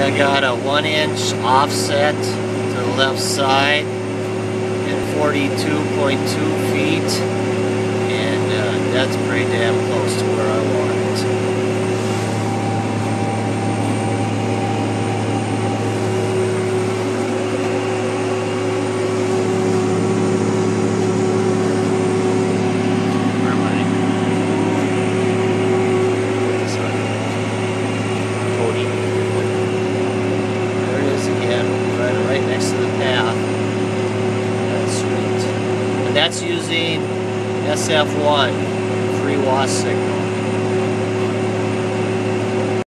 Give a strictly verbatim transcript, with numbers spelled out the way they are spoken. I got a one inch offset to the left side at forty-two point two feet, and uh, that's pretty damn close to where I want it. That's using S F one, free Waas signal.